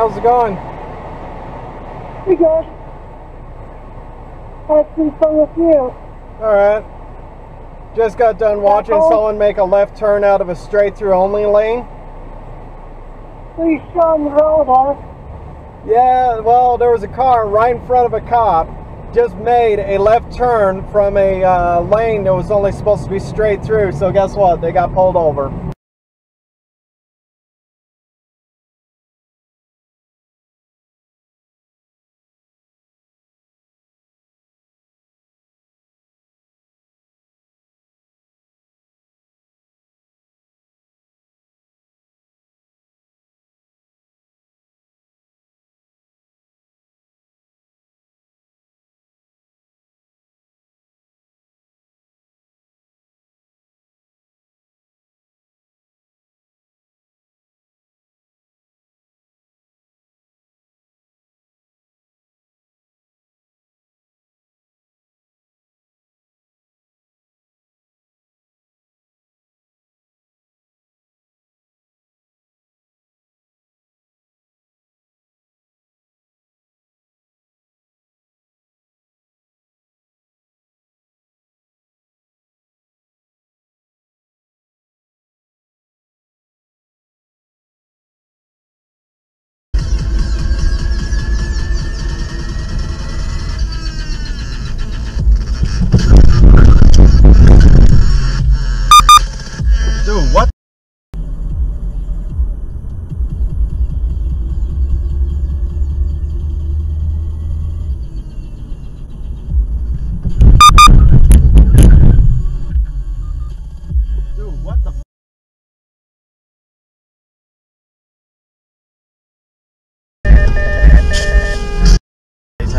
how's it going? Pretty good. Had some fun with you. Alright. Just got done watching someone make a left turn out of a straight-through only lane. We saw him roll, huh? Yeah, well, there was a car right in front of a cop. Just made a left turn from a lane that was only supposed to be straight through, so guess what? They got pulled over.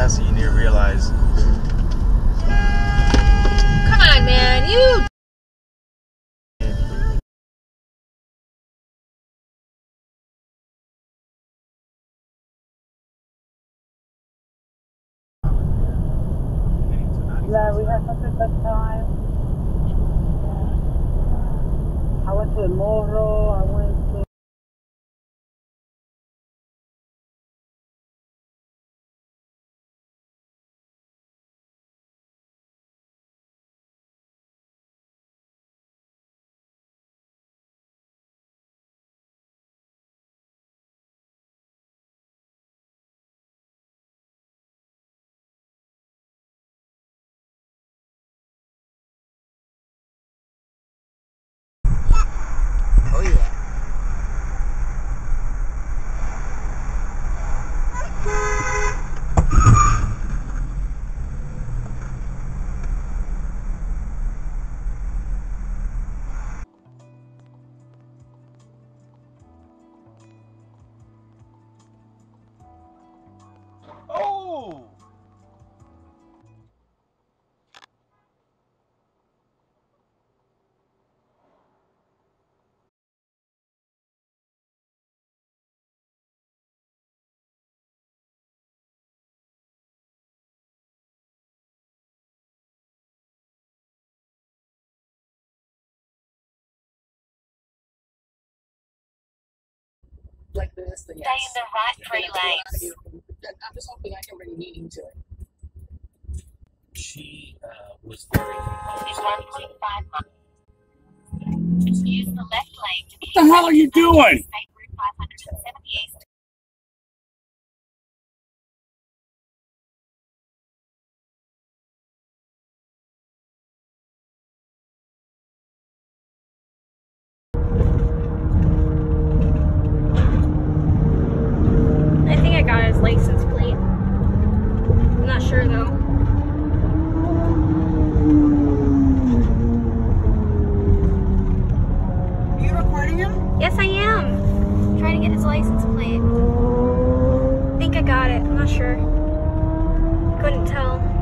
You need to realize. Come on, man, you. Yeah, we had such a good time. I went to El Morro. I went to. Like this, then yes. Stay in the right free lanes. I'm just hoping I can bring meaning to it. She was very confused. Use the left lane to be. What the hell are you doing? License plate. I'm not sure though. Are you recording him? Yes, I am. I'm trying to get his license plate. I think I got it. I'm not sure. Couldn't tell.